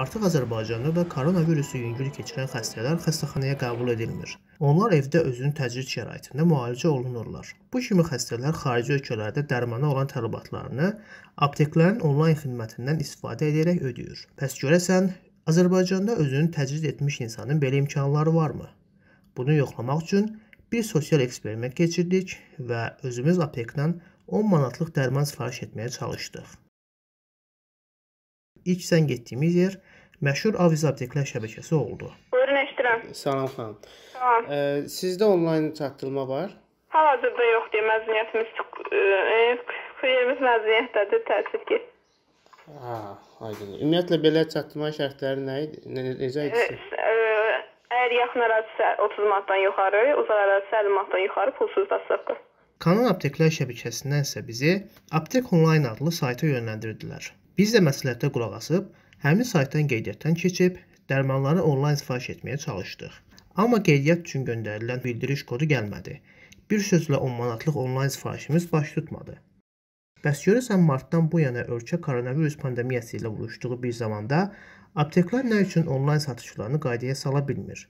Artıq Azərbaycanda da koronavirüsü yüngül keçirən xəstələr xəstəxanaya qəbul edilmir. Onlar evdə özünün təcrid şəraitində müalicə olunurlar. Bu kimi xəstələr xarici ölkələrdə dərmana olan tələbatlarını apteklərin onlayn xidmətindən istifadə edərək ödəyir. Pəs görəsən, Azərbaycanda özünü təcrid etmiş insanın belə imkanları varmı? Bunu yoxlamaq üçün bir sosial eksperiment keçirdik və özümüz aptekdən 10 manatlıq dərman sifariş etməyə çalışdıq. İlk sən getdiyimiz yer Məşhur Aviz Apteklər şəbəkəsi oldu. Buyurun, eşidirəm. Salam xanım. Salam. Sizdə onlayn çatdırma var? Hal-hazırda yoxdur, məzuniyyətimiz yerimiz məzuniyyətdədir, təəssüf ki. Ha, aydın. Ümumiyyətlə belə çatdırma şərtləri nə idi? Necə idi? Əgər yaxın ərazisə 30 manatdan yuxarı, uzaq ərazisə 50 manatdan yuxarı pulsuz daşıqdır. Kanal Apteklər şəbəkəsindən isə bizi Aptek Online adlı sayta yönləndirdilər. Biz də məsləhətə qulaq asıb, həmin saytdan qeydiyyatdan keçib, dərmanları onlayn sifariş etməyə çalışdıq. Amma qeydiyyat üçün göndərilən bildiriş kodu gəlmədi. Bir sözlə 10 manatlıq onlayn sifarişimiz baş tutmadı. Bəs görəsən, martdan bu yana ölkə koronavirus pandemiyası ilə vuruşduğu bir zamanda apteklər nə üçün onlayn satışlarını qaydaya sala bilmir?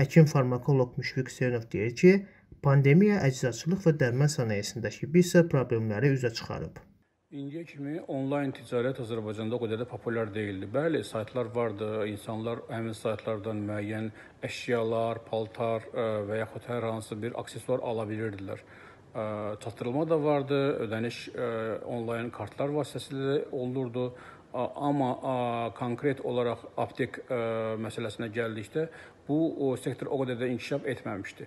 Həkim farmakoloq Müşfik Seynov deyir ki, pandemiya əczaçılıq və dərman sənayesindəki bir sıra problemləri üzə çıxarıb. İndiyə kimi onlayn ticarət Azərbaycanda o qədər də populyar deyildi. Bəli, saytlar vardı, insanlar həmin saytlardan müəyyən əşyalar, paltar və yaxud hər hansı bir aksesuar ala bilirdilər. Çatdırılma da vardı, ödəniş onlayn kartlar vasitəsilə olurdu. Amma konkret olaraq aptek məsələsinə gəldikdə bu sektor o qədər də inkişaf etməmişdi.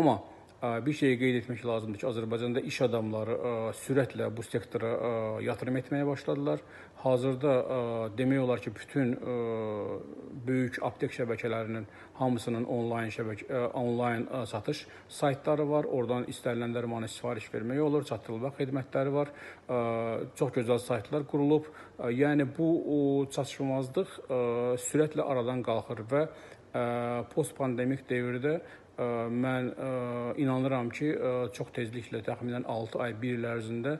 Amma bir şeyi qeyd etmək lazımdır ki, Azərbaycanda iş adamları sürətlə bu sektora yatırım etməyə başladılar. Hazırda demək olar ki, bütün böyük aptek şəbəkələrinin hamısının onlayn satış saytları var. Oradan istənilən dərmanı sifariş vermək olur, çatdırılma xidmətləri var. Çox gözəl saytlar qurulub. Yəni bu çatışmazlıq sürətlə aradan qalxır və post-pandemik dövrdə mən inanıram ki, çox tezliklə təxminən 6 ay, 1 il ərzində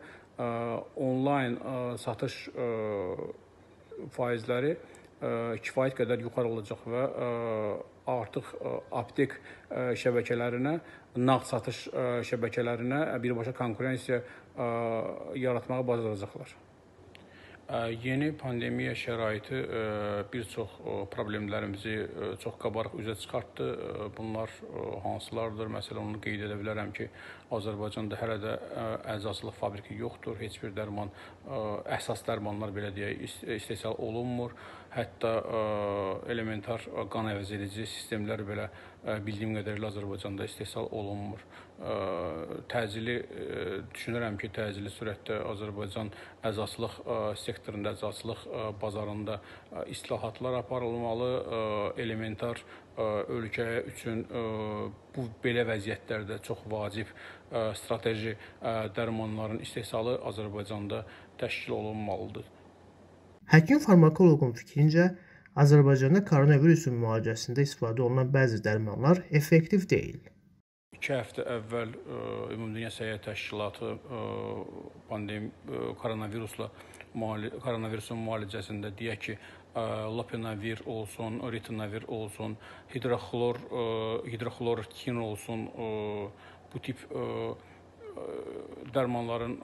onlayn satış faizləri kifayət qədər yuxarı olacaq və artıq aptek şəbəkələrinə, nağd satış şəbəkələrinə birbaşa konkurensiya yaratmağı bacaracaqlar. Yeni pandemiya şəraiti bir çox problemlərimizi çox qabarıq üzə çıxartdı. Bunlar hansılardır? Məsələn, onu qeyd edə bilərəm ki, Azərbaycanda hələ də əczaçılıq fabriki yoxdur. Heç bir dərman, əsas dərmanlar belə deyək, istehsal olunmur. Hətta elementar qan əvəzedici sistemlər belə bildiyim qədərilə Azərbaycanda istehsal olunmur. Təzili düşünürəm ki, təzili sürətdə Azərbaycan əczaçılıq sektorunda, əczaçılıq bazarında islahatlar aparılmalı, elementar ölkəyə üçün bu belə vəziyyətlərdə çox vacib strateji dərmanların istehsalı Azərbaycanda təşkil olunmalıdır. Həkim farmakoloqun fikrincə, Azərbaycanda koronavirusun müalicəsində istifadə olunan bəzi dərmanlar effektiv deyil. 2 həftə əvvəl Ümumdünya Səhiyyə Təşkilatı koronavirusun müalicəsində deyək ki, lopinavir olsun, ritinavir olsun, hidroxlor kin olsun, bu tip dərmanların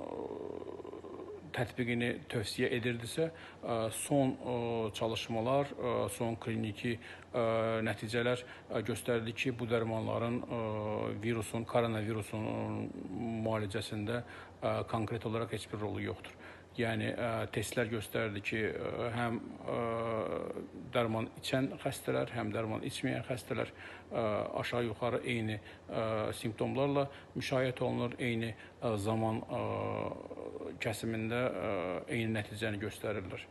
tətbiqini tövsiyə edirdisə, son çalışmalar, son kliniki nəticələr göstərdi ki, bu dərmanların koronavirusun müalicəsində konkret olaraq heç bir rolu yoxdur. Yəni, testlər göstərdi ki, həm dərman içən xəstələr, həm dərman içməyən xəstələr aşağı-yuxarı eyni simptomlarla müşahidə olunur, eyni zaman kəsimində eyni nəticəni göstərirlər.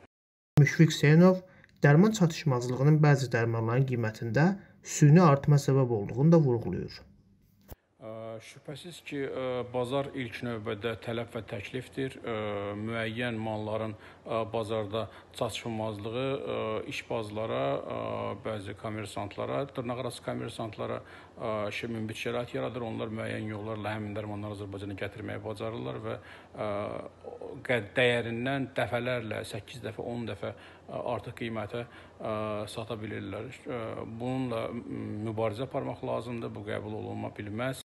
Müşfik Seynov dərman çatışmazlığının bəzi dərmanların qiymətində süni artıma səbəb olduğunu da vurğuluyur. Şübhəsiz ki, bazar ilk növbədə tələb və təklifdir. Müəyyən malların bazarda çatışmazlığı işbazlara, bəzi kommersantlara, dırnaqarası kommersantlara münbit şərait yaradır. Onlar müəyyən yollarla həmin dərmanları Azərbaycana gətirməyə bacarırlar və dəyərindən dəfələrlə, 8 dəfə, 10 dəfə artıq qiymətə sata bilirlər. Bununla mübarizə aparmaq lazımdır, bu qəbul olunma bilməz.